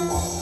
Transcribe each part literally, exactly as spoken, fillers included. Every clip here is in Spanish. Thank you.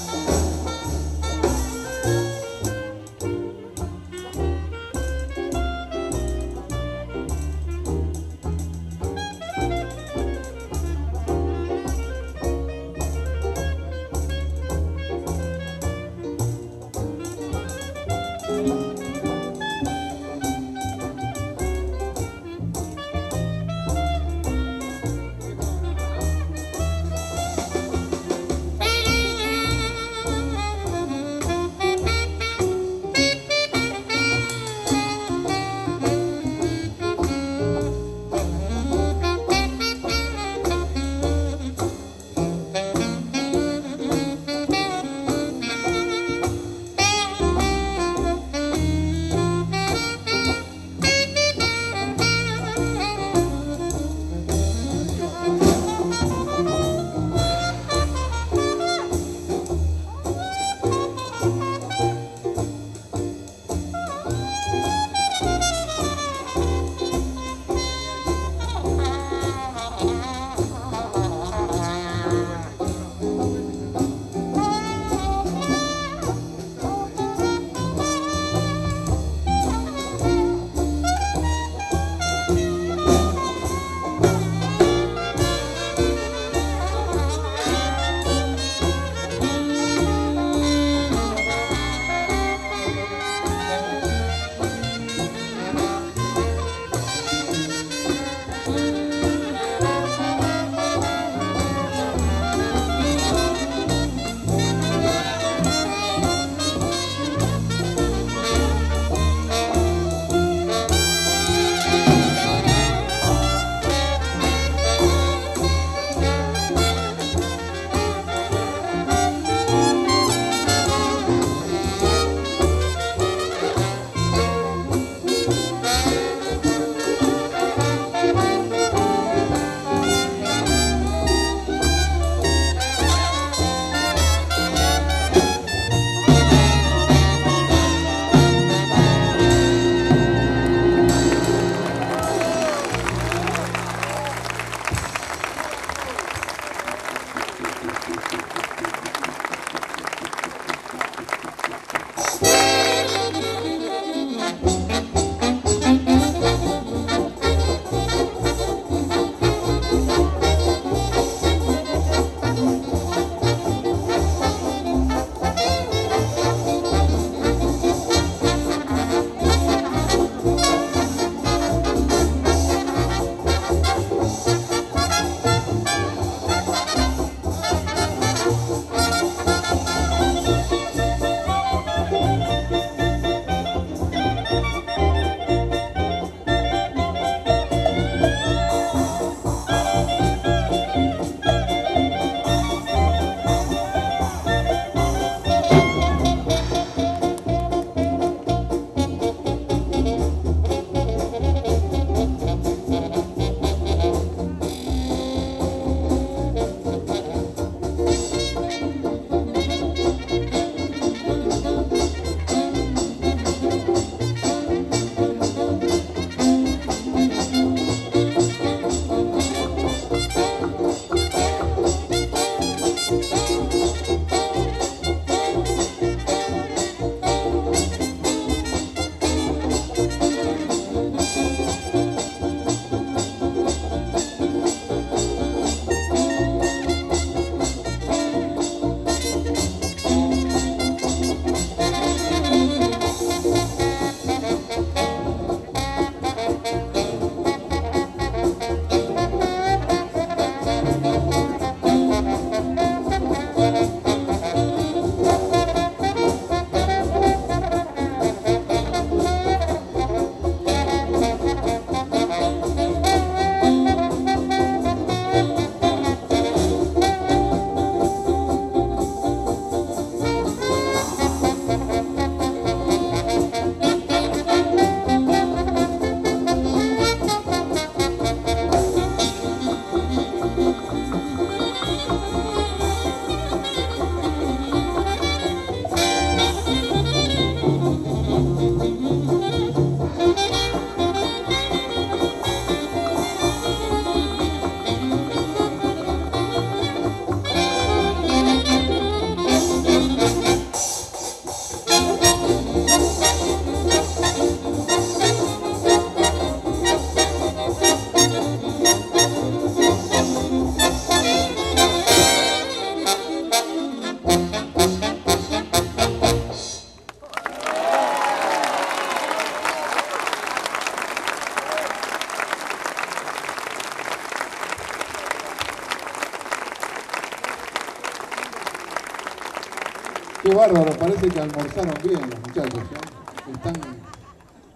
Qué bárbaro, parece que almorzaron bien los muchachos, ¿eh? Están,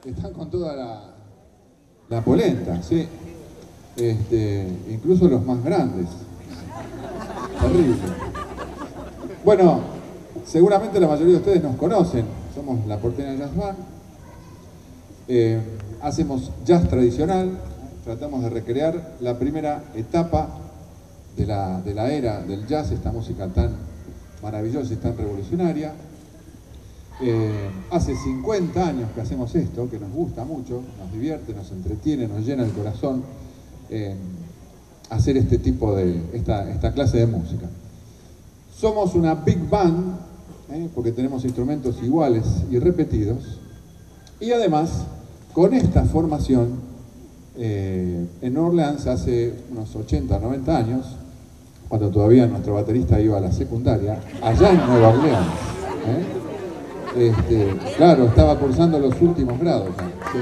están con toda la, la polenta, sí. Este, incluso los más grandes. Terrible. Bueno, seguramente la mayoría de ustedes nos conocen. Somos la Portena de Jazz Band. Eh, hacemos jazz tradicional. Tratamos de recrear la primera etapa de la, de la era del jazz, esta música tan maravillosa y tan revolucionaria. Eh, hace cincuenta años que hacemos esto, que nos gusta mucho, nos divierte, nos entretiene, nos llena el corazón eh, hacer este tipo de, esta, esta clase de música. Somos una big band, eh, porque tenemos instrumentos iguales y repetidos, y además, con esta formación, eh, en New Orleans hace unos ochenta, noventa años, cuando todavía nuestro baterista iba a la secundaria, allá en Nueva Orleans, ¿eh? Este, claro, estaba cursando los últimos grados, ¿sí?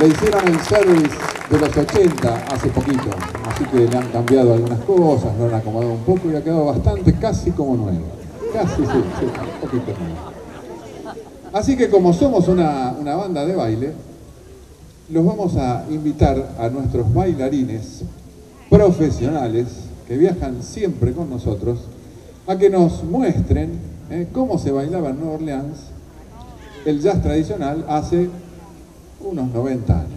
Le hicieron el service de los ochenta hace poquito, así que le han cambiado algunas cosas, lo han acomodado un poco y ha quedado bastante, casi como nuevo. Casi, sí, sí, un poquito nuevo. Así que como somos una, una banda de baile, los vamos a invitar a nuestros bailarines profesionales que viajan siempre con nosotros, a que nos muestren eh, cómo se bailaba en Nueva Orleans el jazz tradicional hace unos noventa años.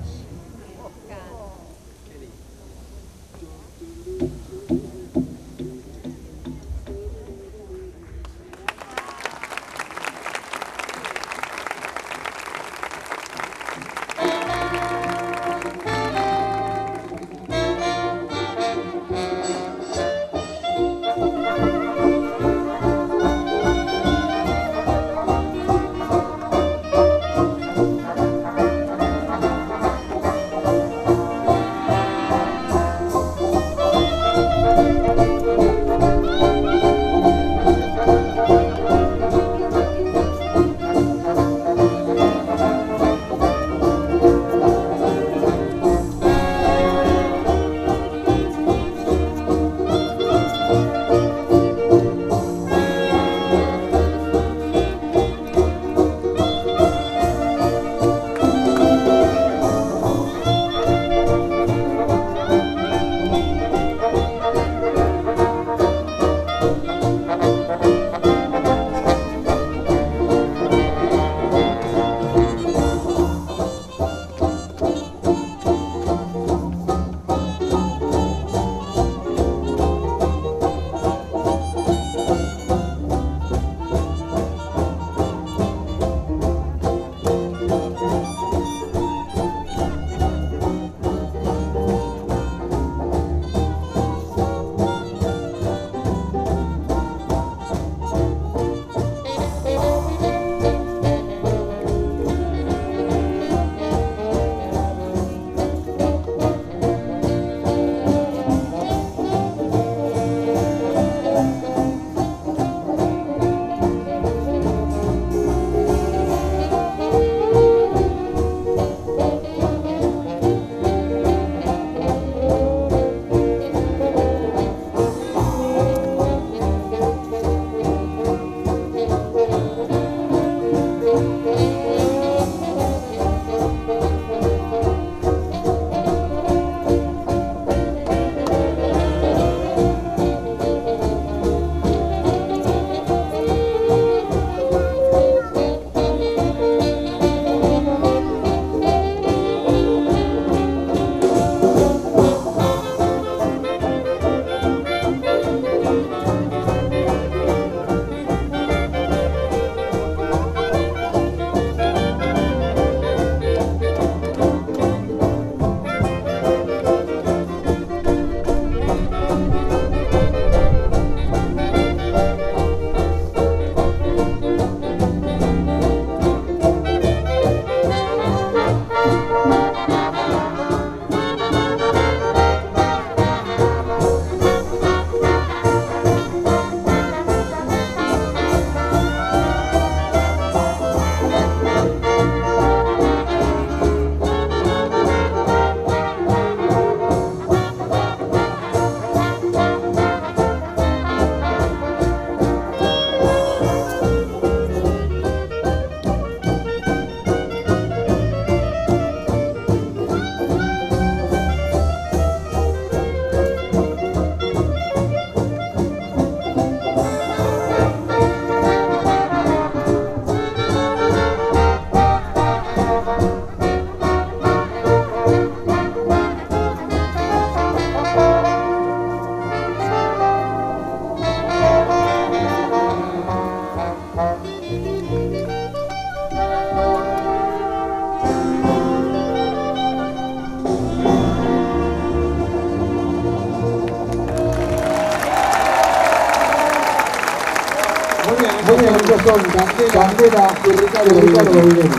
con Gabriel Herrera y Ricardo Videri.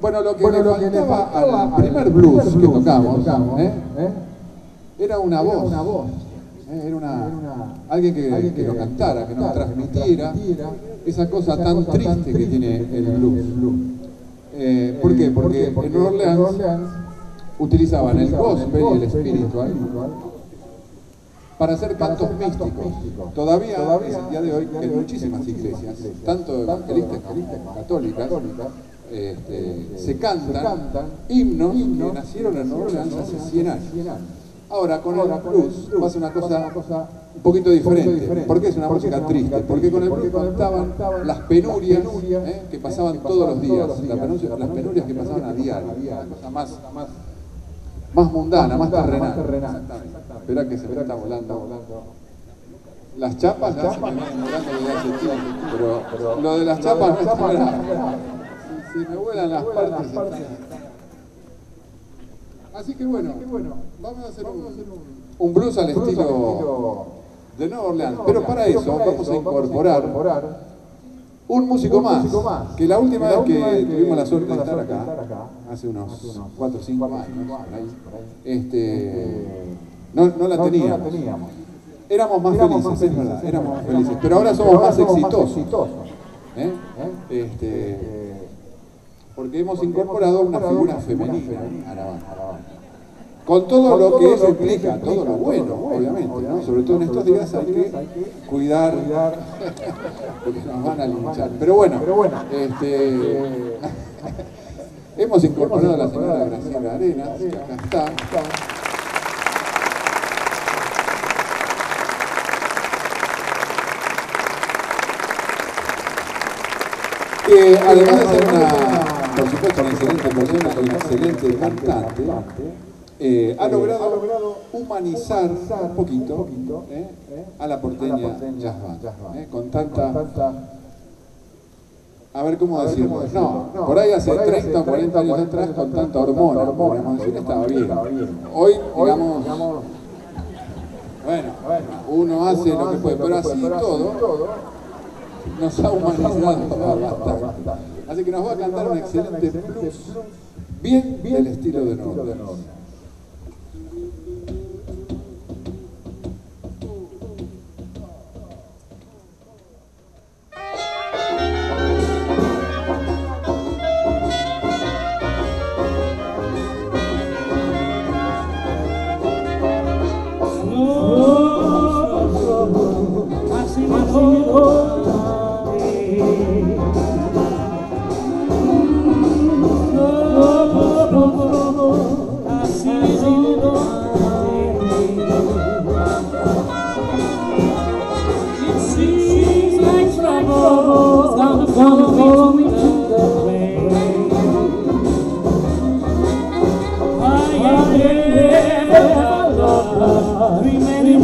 Bueno, lo que bueno, le faltaba al, al primer blues, blues que tocamos, que tocamos ¿eh? ¿Eh? era una voz, era una, voz, ¿eh? era una, era una alguien, que, alguien que, que lo cantara, que nos transmitiera, transmitiera esa cosa esa tan, cosa triste, tan que triste que tiene el blues. El blues. Eh, ¿Por qué? Porque, porque, porque en New Orleans, Orleans utilizaban, utilizaban el gospel y el espiritual, el espiritual para hacer cantos para hacer místicos. místicos. Todavía, Todavía es el día de hoy día en muchísimas iglesias, iglesias tanto evangelistas como católicas, católicas Este, se, cantan se cantan himnos, himnos que nacieron en Nueva Orleans hace cien años. Ahora con Ahora, el blues pasa una cosa un poquito diferente, porque es una porque música triste, triste, porque con el blues contaban las penurias, las penurias eh, que pasaban, que pasaban todos, los días, todos los días, las penurias, las penurias que pasaban a diario, una cosa más, más, más mundana, más terrenal. Espera que se me está volando. Las chapas ya se me están volando desde hace tiempo, pero lo de las chapas no está grave. Se me vuelan las, me vuelan partes, las partes. Así que bueno, Así que bueno vamos a hacer, vamos un, a hacer un, un blues al blues estilo, estilo de Nueva Orleans. Orleans. Pero para Pero eso para vamos, eso, a incorporar, vamos a incorporar un músico, un más, músico más. Que la última vez que, que tuvimos la suerte de estar, de estar acá, acá, hace unos cuatro o cinco años, por ahí, este, no, no la no, teníamos. No la teníamos. Éramos más éramos felices, es verdad, éramos más felices. Pero ahora somos más exitosos. Este... Porque hemos incorporado una figura femenina a la banda. Con todo lo que eso implica, todo lo bueno, obviamente, ¿no? Sobre todo en estos días hay que cuidar, porque nos van a linchar. Pero bueno, este, hemos incorporado a la señora Graciela de la Arenas, que acá está. Que además de ser una... por supuesto, una excelente persona, una excelente cantante, eh, ha logrado humanizar un poquito eh, a la Porteña Jazz Band, eh, con tanta... A ver cómo decirlo, no, por ahí hace treinta o cuarenta años atrás, con tanta hormona, podríamos decir, estaba bien. Hoy, digamos, bueno, uno hace lo que puede, pero así todo, nos ha humanizado bastante. Así que nos va a cantar un excelente blues, bien, bien del estilo de Nueva Orleans. Remember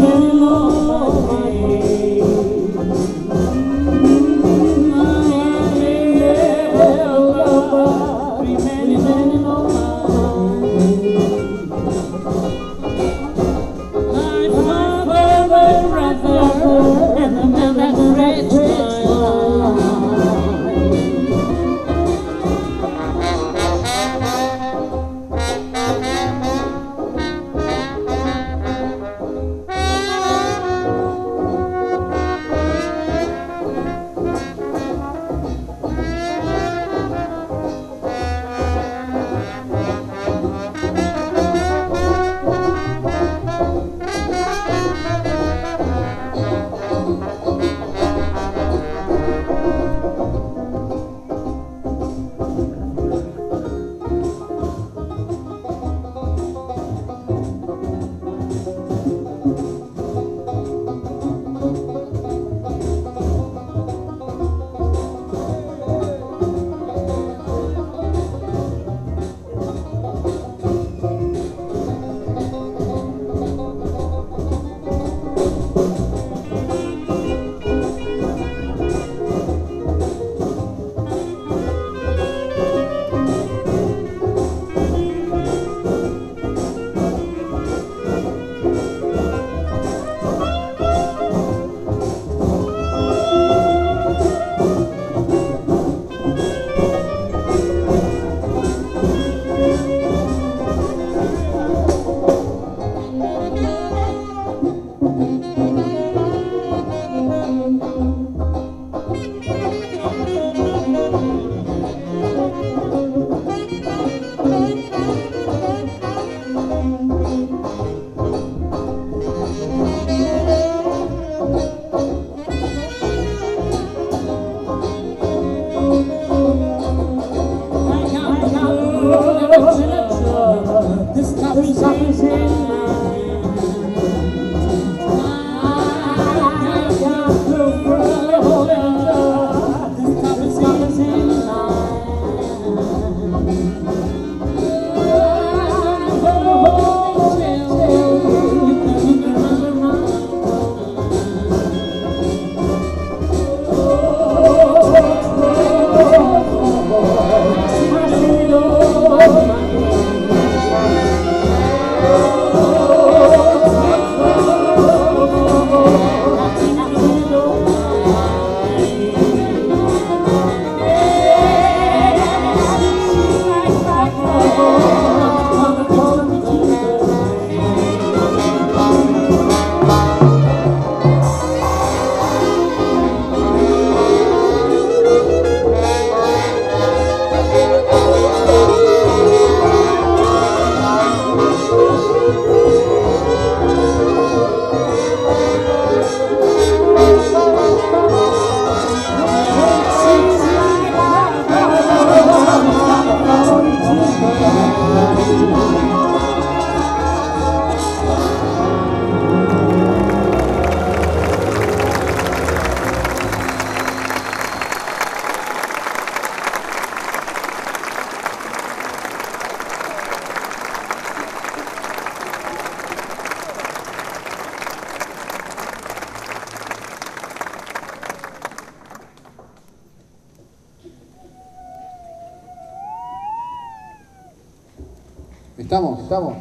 ¿Estamos? ¿Estamos?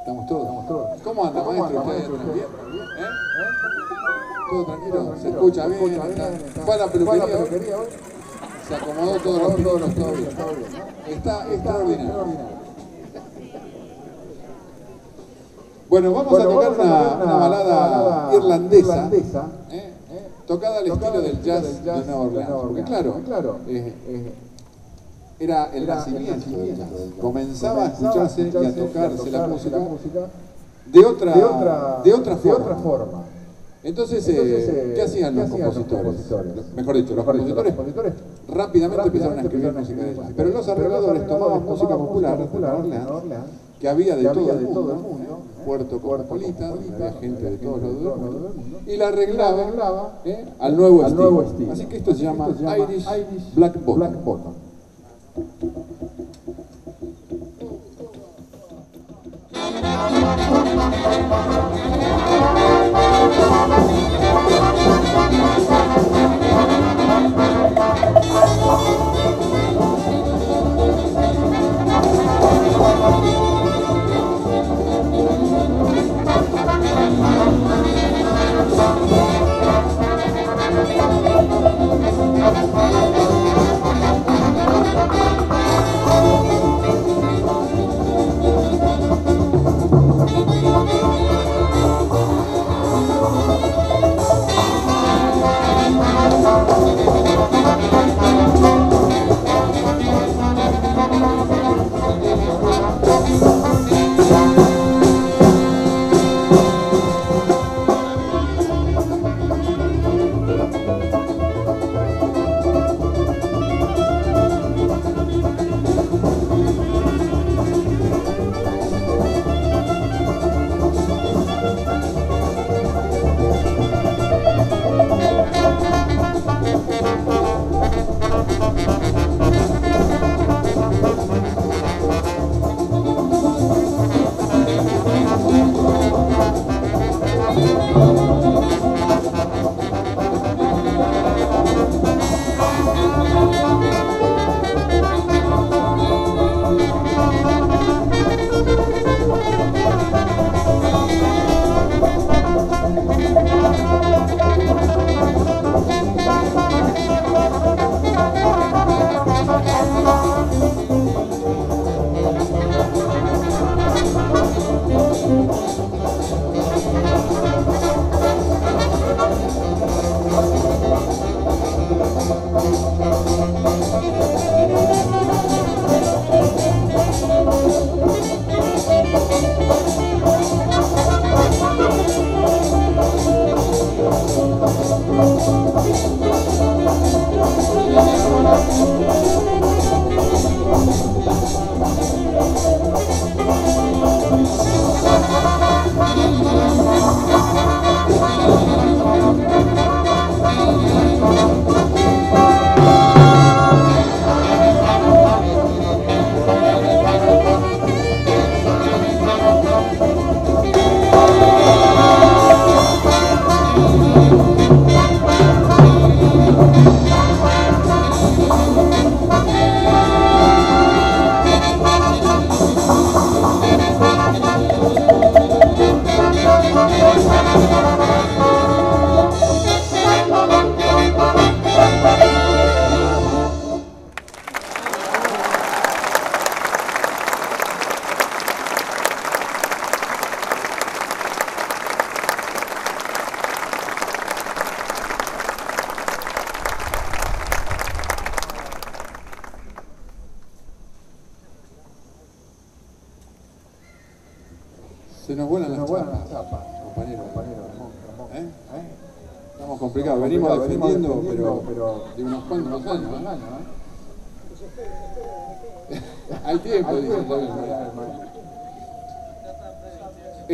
¿Estamos todos? ¿Estamos todos? ¿Cómo anda, maestro? ¿Ustedes tranquilos? ¿Eh? ¿Todo tranquilo? ¿Se escucha bien? ¿Fue a la peluquería hoy? Se acomodó todos los pinos, todo bien. Está extraordinario. Bueno, vamos a tocar una balada irlandesa, ¿eh? Tocada al estilo del jazz de Nueva Orleans. Porque claro, eh, eh, era el nacimiento del jazz. Comenzaba a escucharse y a tocarse la música de otra, de otra forma. Entonces, eh, ¿qué hacían los compositores? Mejor dicho, los compositores rápidamente empezaron a escribir música de jazz. Pero los arregladores tomaban música popular de Nueva Orleans, que había de todo el mundo, Puerto Cosmopolita, había gente de todos lados del mundo, y la arreglaba eh, al nuevo estilo. Así que esto se llama Irish Black Bottom.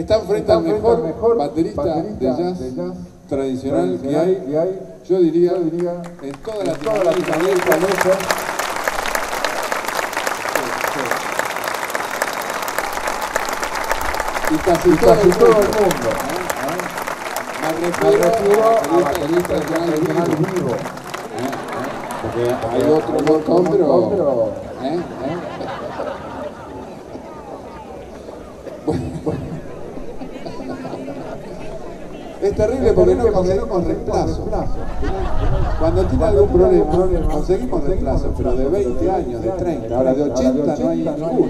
Están frente al mejor, mejor baterista, baterista de jazz, de jazz tradicional, tradicional que, hay, que hay, yo diría, yo diría en toda la toda la América. América. América. Sí, sí. Y casi, y todo, casi el todo el mundo. ¿Eh? ¿Eh? Me refiero a baterista tradicional vivo. Porque hay otro montón, pero... ¿Eh? ¿Eh? Es terrible porque no conseguimos reemplazo. Cuando tiene algún problema, conseguimos reemplazo, pero de veinte años, de treinta, ahora de ochenta no hay ninguno.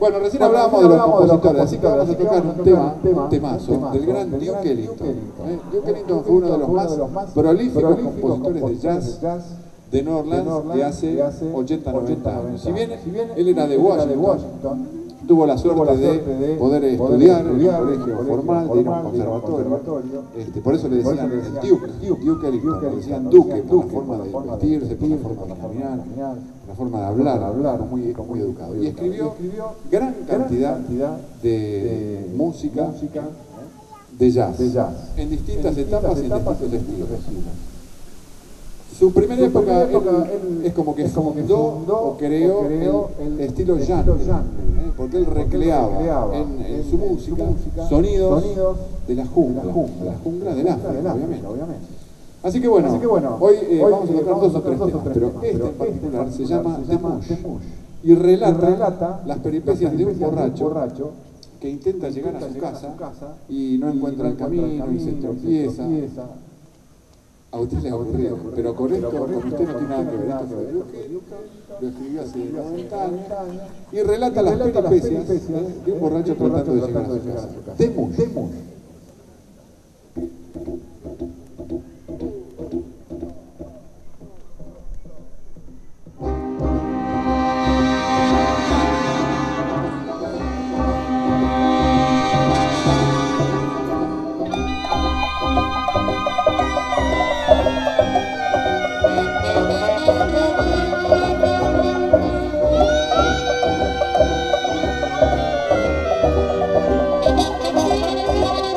Bueno, recién hablábamos de los compositores, así que vamos a tocar un tema, un temazo, del gran Duke Ellington. Duke Ellington fue uno de los más prolíficos compositores de jazz de New Orleans de hace ochenta, noventa años. Si bien él era de Washington, tuvo la suerte, tuvo la suerte de, de poder estudiar en un colegio formal, de ir a un conservatorio. conservatorio. Este, por eso le decían el Duke, Duke, Duke Ellington, le decían Duke, por la forma de vestirse, por la forma de caminar, la forma de hablar, hablar muy, muy educado. Y escribió gran cantidad de música de jazz, en distintas etapas y en distintos estilos. Su primera Su época, época él, él, es como que es como fundó, fundó o creó, o creó el, el estilo jazz, ¿eh? Porque él recreaba, porque recreaba en, en, en su música, música sonidos, sonidos de la jungla, de la jungla, la jungla del África, de obviamente. obviamente. Así que bueno, Así que bueno hoy, eh, hoy vamos a tocar dos o tres temas, pero este en particular se llama Temush y relata las peripecias de un borracho que intenta llegar a su casa y no encuentra el camino y se tropieza. A usted le aburrido, pero con esto, con usted no tiene nada que ver. Esto fue Duke, lo escribió hace noventa años y relata las peripecias de un borracho tratando de llegar a su casa. Temush. Thank you.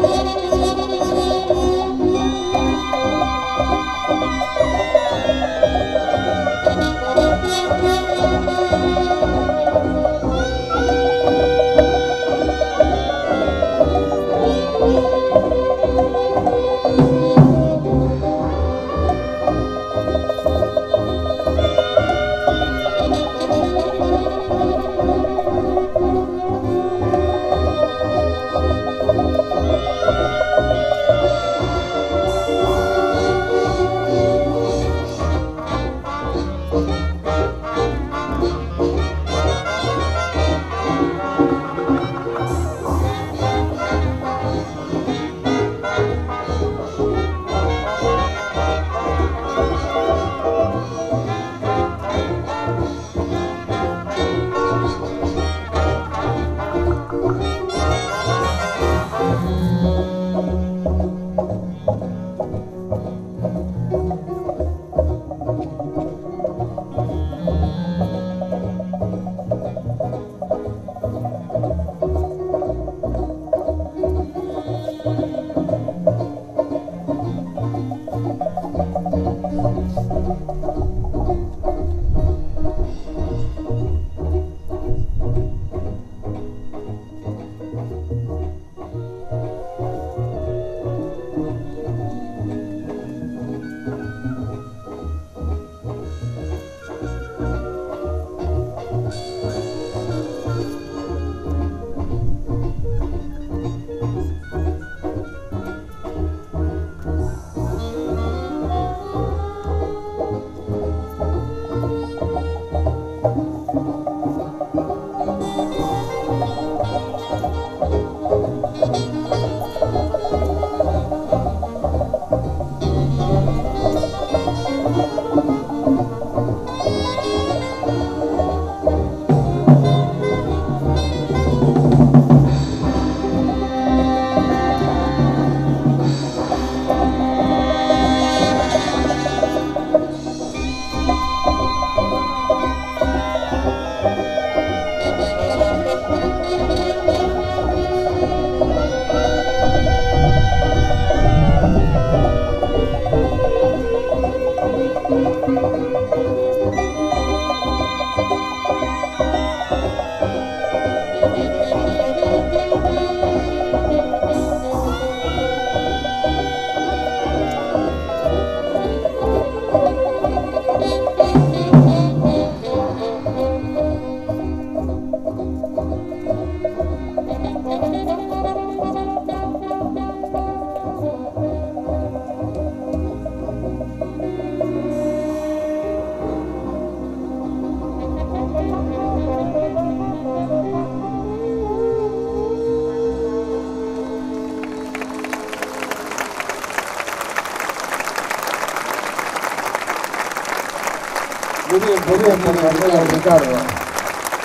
muy bien, muy bien, muy bien, Ricardo.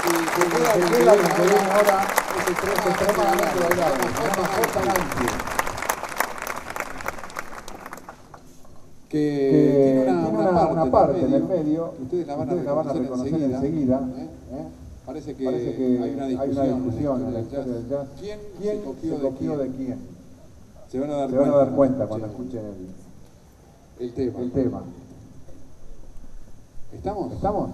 Y que queda que tenemos ahora ese extremadamente bailado, se llama Portalante, que tiene una parte en el medio, ustedes la van a reconocer enseguida. Parece que hay una discusión en la historia del jazz. ¿Quién se copió de quién? Se van a dar cuenta cuando escuchen el tema. ¿Estamos? ¿Estamos?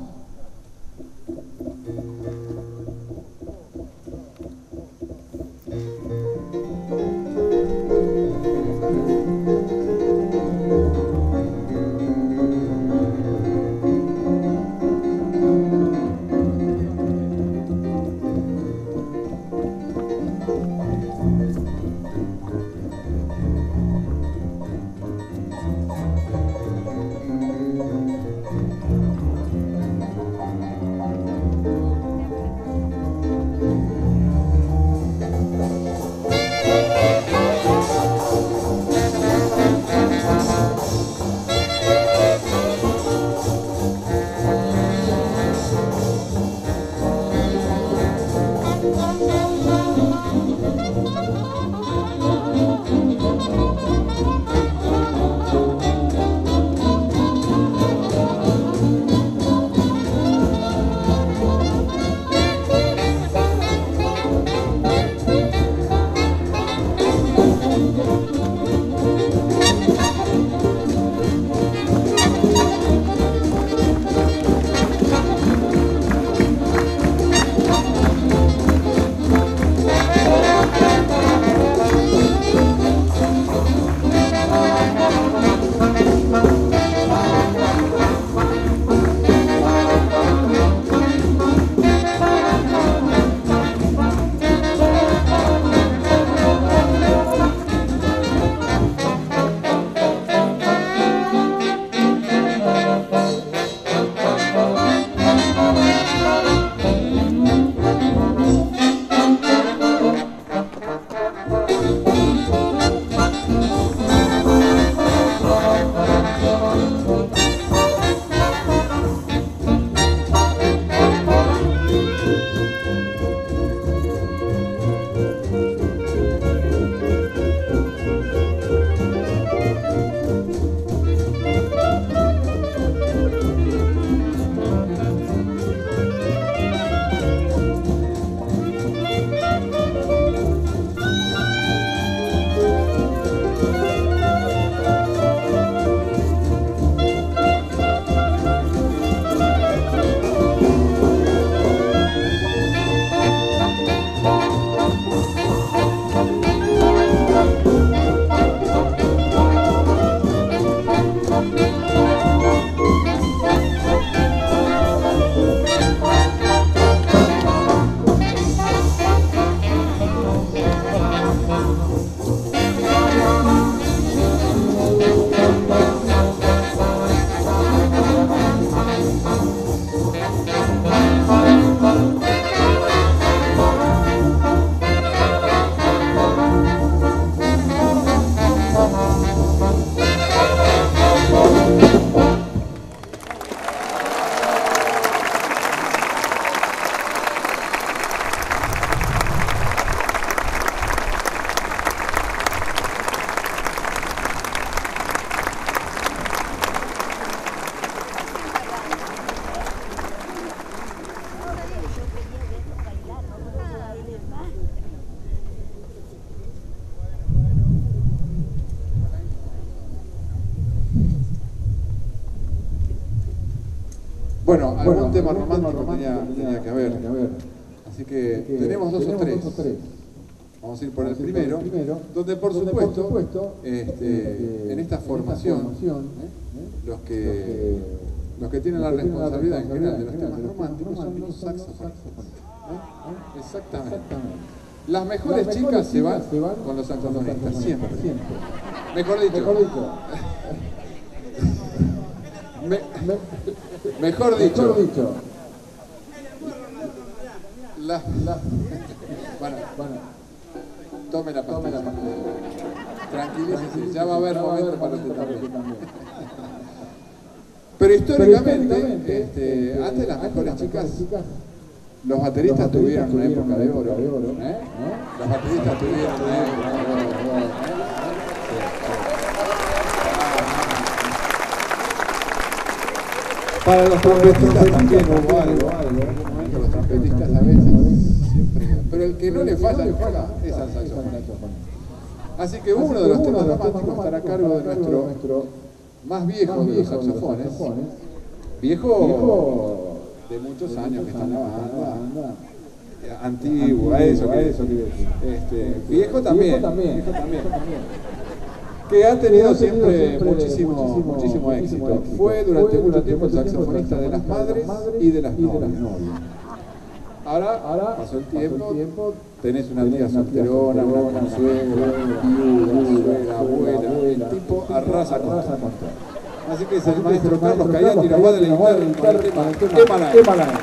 Bueno, algún bueno, tema romántico, romántico tenía, tenía que haber, que haber. Así que, que tenemos, dos, tenemos o tres. dos o tres, vamos a ir por el primero, primero, donde por donde supuesto, por supuesto este, en esta formación, en esta formación ¿eh? los, que, los, que, los que tienen los la que responsabilidad tienen la en general de los temas románticos, románticos son los saxofonistas. ¿Eh? ¿Eh? Exactamente. Exactamente. Las mejores, Las mejores chicas, chicas se van, se van con los saxofonistas, siempre. siempre. Mejor dicho. Mejor dicho. Me, me, Mejor dicho, Mejor dicho. La, la, bueno, bueno, tome la pastilla. Tranquilícese, ya va a haber momento para usted también. Pero históricamente, Pero históricamente este, este, antes las mejores chicas, chicas los bateristas, los bateristas tuvieron una época de oro. De oro ¿eh? ¿Eh? Los bateristas tuvieron una época de oro. De oro, de oro. Para los trompetistas también hubo algo, algo, que los trompetistas a veces siempre... Pero el que no le falla le falla es al saxofonista. Así que uno de los temas dramáticos estará a cargo de nuestro más viejo de los saxofones. Viejo de muchos años que está en la banda. Antiguo, a eso, a eso. Este, viejo también, viejo también. Que ha tenido, ha tenido siempre, siempre muchísimo, muchísimo, muchísimo éxito. éxito. Fue durante Fue mucho tiempo el saxofonista de las madres y de las novias. Ahora, Ahora pasó el tiempo, tiempo tenés una tía solterona, una consuegra, viuda, abuela, el tipo arrasa con todo. Así que es el maestro Carlos Cayán y la voz de la guitarra con el tema "Qué Malayo".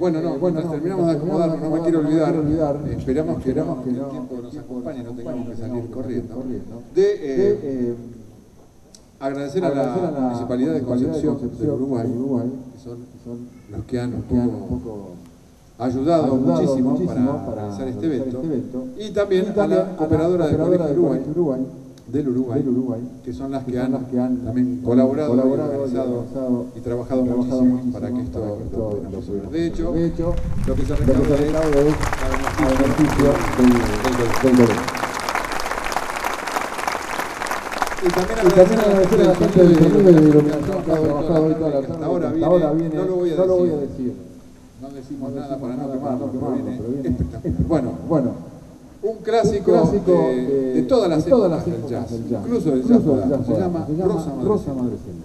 Bueno, no, bueno, nos terminamos de acomodarnos, no me quiero olvidar. Esperamos que el tiempo nos acompañe, no tengamos que salir corriendo. De eh, agradecer a la Municipalidad de Concepción del Uruguay, que son los que han un poco ayudado muchísimo para realizar este evento. Y también a la Operadora del Colegio Uruguay, del Uruguay, que son las que han también colaborado, y organizado y trabajado muchísimo para que esto pudiera suceder. De hecho, lo que se recauda es el beneficio del gobierno. Y también agradecer a la gente de iluminación que ha trabajado hoy toda la tarde, hasta ahora viene, no lo voy a decir, no decimos nada para no quemarlo, pero viene espectacular. Bueno. Un clásico, un clásico de, de, de todas las, de todas las épocas, épocas del jazz, del jazz, incluso del jazz, jazz, jazz, jazz, se llama Rosa Madrecena. Rosa Madrecena.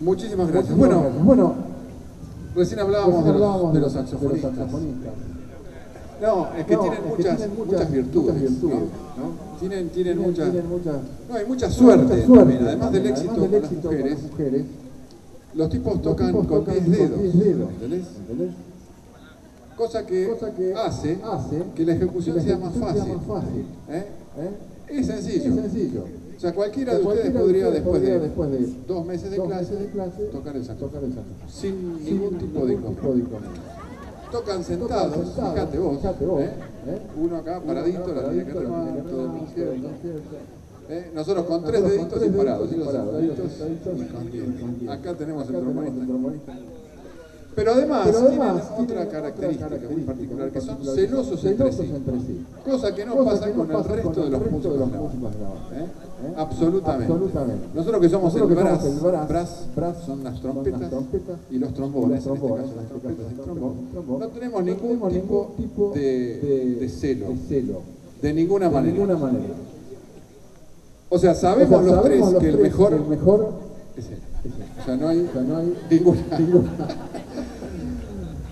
Muchísimas gracias. Bueno, bueno, recién hablábamos, recién hablábamos de, los, de los saxofonistas. No, es que no, tienen, es muchas, que tienen muchas, muchas virtudes. Muchas virtudes ¿no? ¿no? Tienen, tienen, tienen, muchas, tienen muchas. No, hay mucha suerte, mucha suerte también. Además del éxito, además del éxito con, las mujeres, con las mujeres, los tipos tocan, los tipos tocan con diez dedos. ¿Entendés? ¿Entendés? Cosa que, Cosa que hace, hace que la ejecución, que la ejecución sea más fácil. Sea más fácil. ¿Eh? ¿Eh? Es sencillo. Es sencillo. O sea, cualquiera de ustedes podría, después de, después de dos meses de clase, de clase tocar el saxofón, sin, sin ningún tipo de inconveniente. Tocan sentados, sentados fíjate vos, fíjate vos ¿eh? ¿Eh? uno acá paradito, uno acá, la tiene que remar, todo mi izquierdo. ¿Eh? Nosotros con tres deditos disparados, acá tenemos el trombonista. Pero además, Pero además tienen, tienen otra característica, característica muy particular, que son celosos entre sí, entre sí. cosa que no cosa pasa que con, el resto, con el, el resto de los músicos grabados. ¿Eh? ¿Eh? Absolutamente. Absolutamente. Nosotros que somos Nosotros el, que brass, el brass, brass, brass, son las trompetas, las trompetas y los trombones, en este caso las trompetas y el trombón, no tenemos ningún no tenemos tipo de, de, de, celo, de celo, de ninguna de manera. Ninguna manera. O sea, sabemos o sea, los sabemos tres que el mejor, el mejor es él. O sea, no hay ninguna...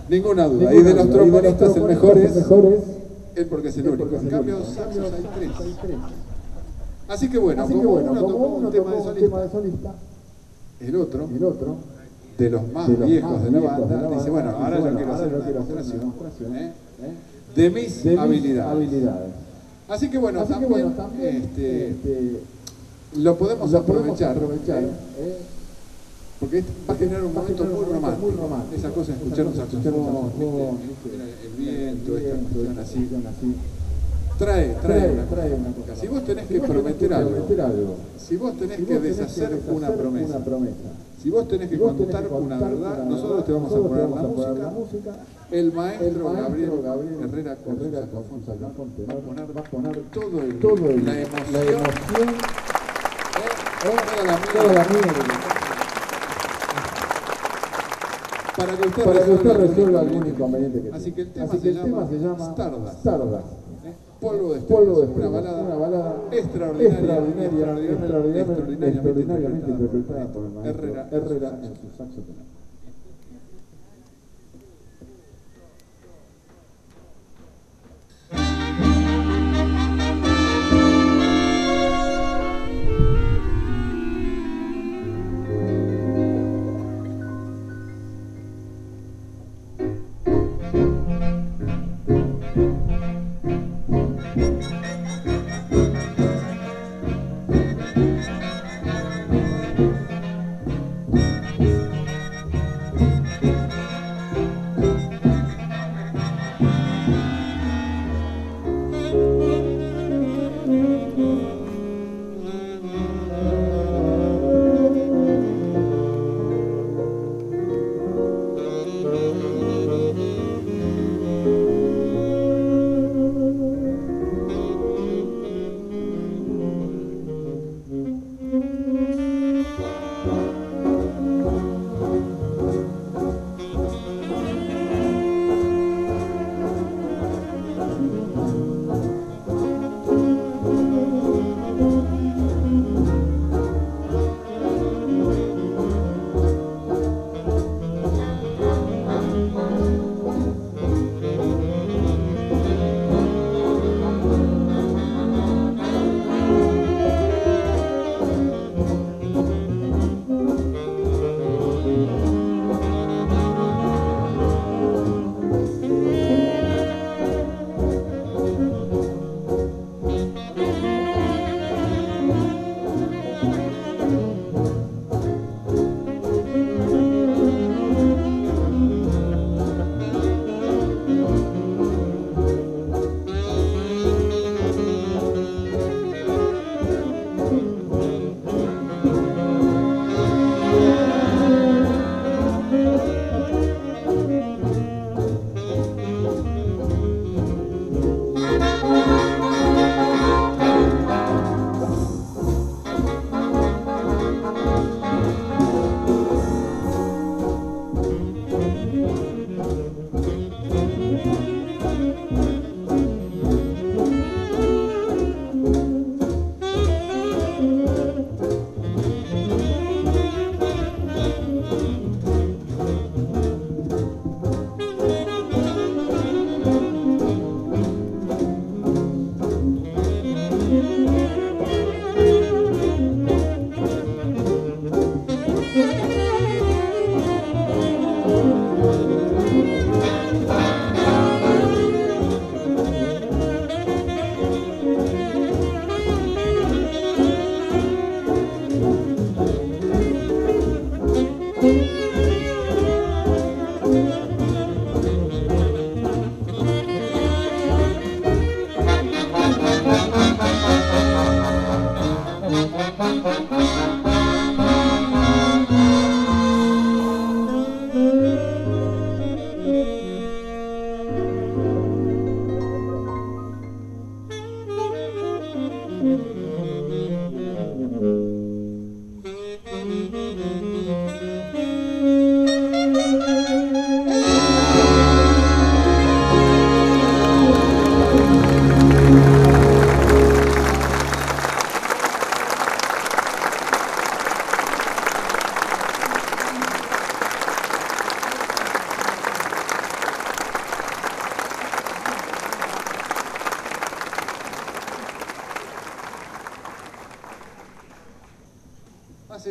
Ninguna duda. Ninguna y de los trombonistas el mejor es él porque es el único. En cambio, saxos hay tres. Así que bueno, Así como, que bueno uno como uno tocó un tema de solista, el otro, el otro de los más de los viejos más de la banda, de la banda dice, bueno, ahora bueno, yo quiero ahora hacer yo una demostración, demostración ¿eh? ¿eh? de mis, de mis habilidades. habilidades. Así que bueno, Así también, que bueno, también este, este, lo podemos lo aprovechar. Podemos aprovechar ¿eh? ¿eh? Porque va a generar un momento muy romántico, esa cosa de escuchar un saxofón, el viento, esta cuestión así. Trae, trae una, trae una cosa. Si vos tenés que prometer algo, si vos tenés que deshacer una promesa, si vos tenés que contar una verdad, nosotros te vamos a poner la música. El maestro Gabriel Herrera con sus saxofones va a poner todo el, la emoción, toda la mierda. Para que usted, para que usted resuelva algún inconveniente que tiene. Así que el tema, que se, el llama tema se llama Stardust. Stardust. ¿Eh? Polvo de Polvo de una balada, una balada extraordinaria, extraordinaria, extraordinaria, extraordinaria, extraordinaria extraordinariamente interpretada, interpretada por el maestro Herrera, Herrera en su saxofonado.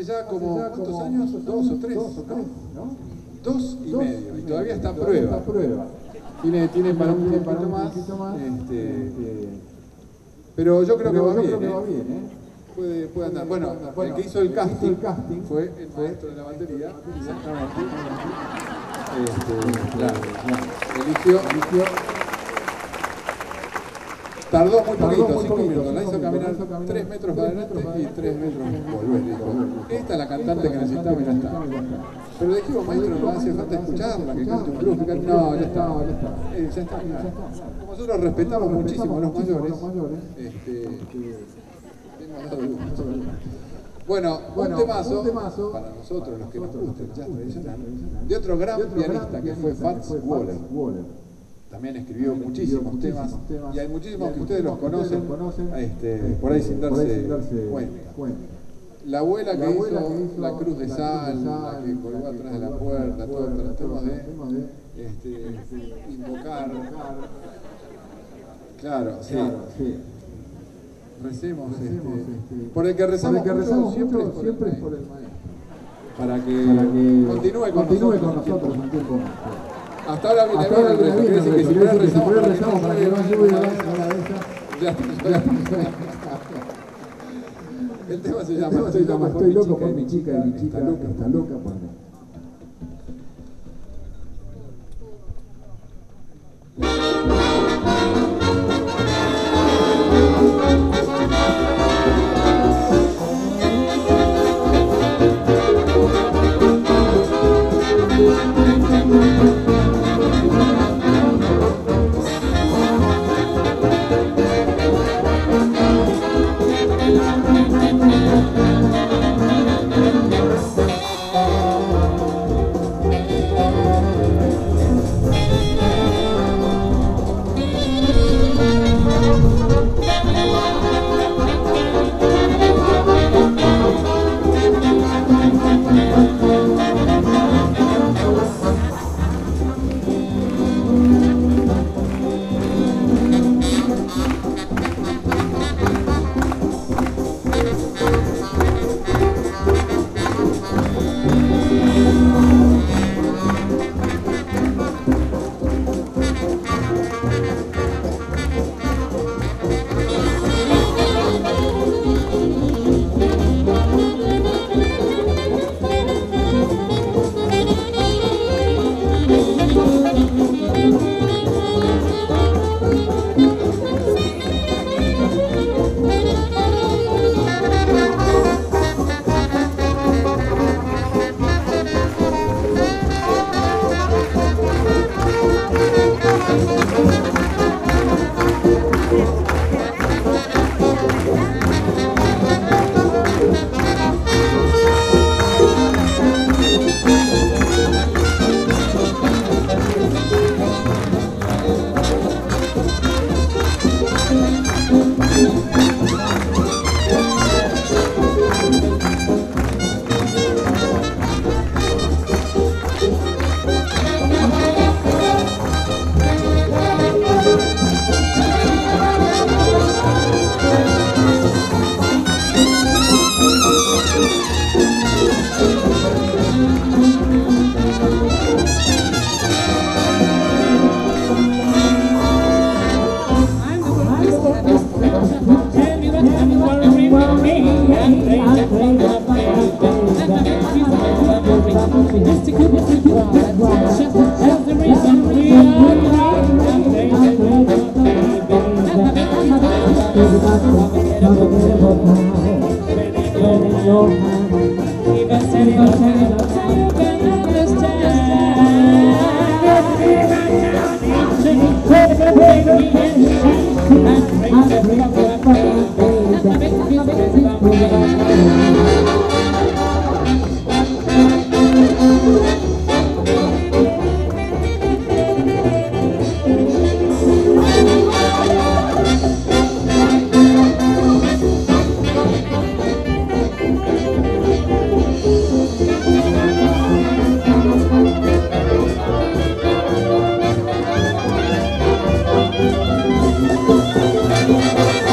Ya como, ya ¿cuántos como años? años? Dos o tres, dos, o tres ¿no? Dos y dos, medio, y todavía está a prueba. prueba. Tiene, tiene para un tiempo más, más este, eh, pero yo creo pero que va bien, que va bien ¿eh? puede, puede andar. Bueno, bueno, bueno, el que hizo el, el, casting, hizo el casting fue el maestro de la batería. Exactamente. Eligió Tardó muy poquito, cinco minutos, la hizo caminar tres metros para adelante y tres metros volver. Esta es la cantante que necesitaba y ya está. Pero le dijimos, maestro, no hace falta escucharla, que cante un blues, que cante... No, ya está, ya está. Ya está. Como nosotros respetamos muchísimo a los mayores, este, hemos dado gusto. Bueno, bueno, un temazo, un temazo para nosotros, para los que nos gusta el jazz tradicional, de otro gran de otro pianista, gran que pianista, fue Fats Waller. Waller. También escribió también muchísimos, muchísimos temas, temas, y hay muchísimos que ustedes los conocen, ustedes los conocen este, por ahí sin darse, ahí sin darse cuenta. cuenta. La abuela, que, la abuela hizo, que hizo La Cruz de la Sal, sal la que colgó atrás de la puerta, todos tratamos de invocar. Claro, sí. Recemos, recemos este, este, por el que rezamos, el que rezamos siempre, es por, siempre es por el maestro, para que, para que continúe, con, continúe nosotros con nosotros un tiempo más. Hasta ahora viene bien el rezo, quiere decir que si no rezamos, para, rezamos para que no ayude a la cabeza, ya está. El tema se llama tema Estoy, llama, estoy loco por mi chica, y mi chica está loca, está loca por mí. Thank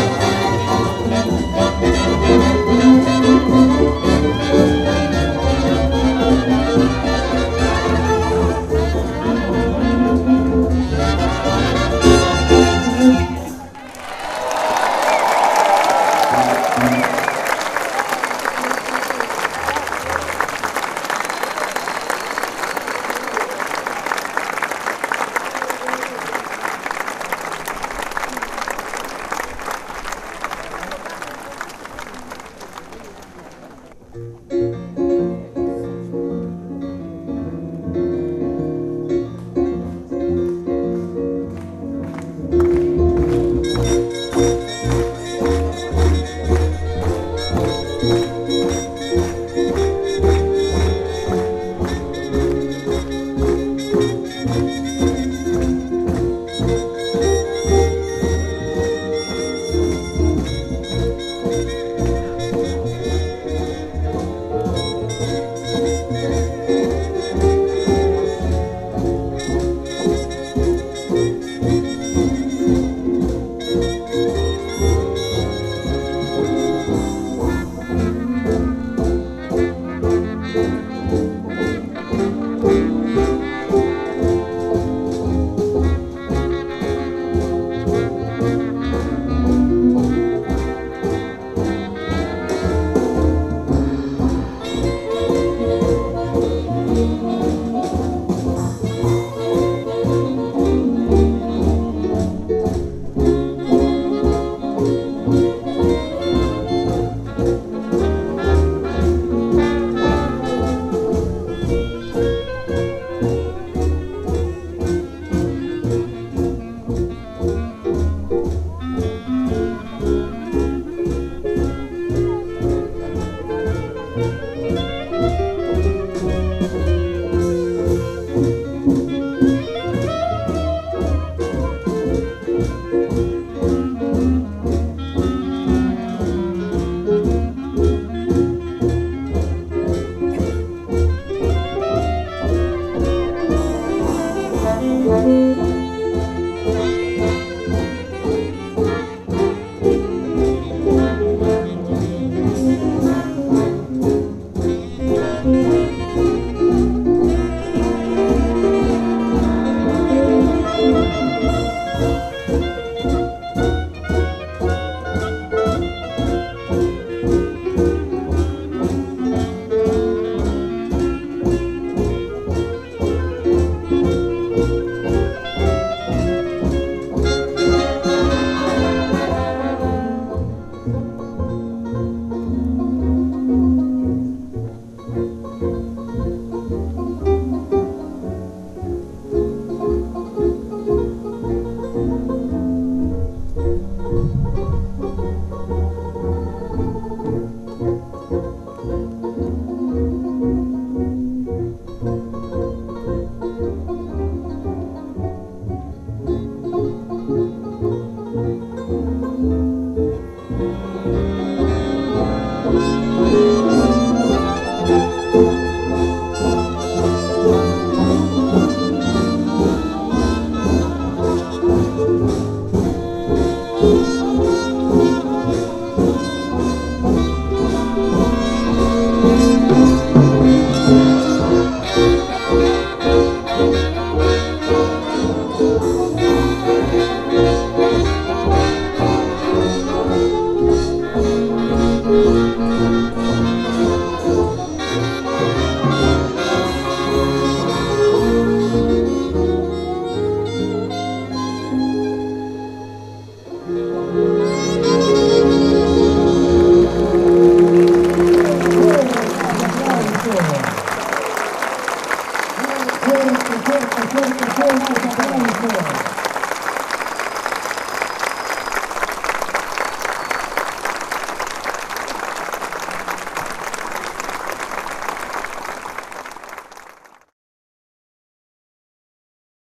you. Fuerte, fuerte, fuerte, fuerte, fuerte, fuerte.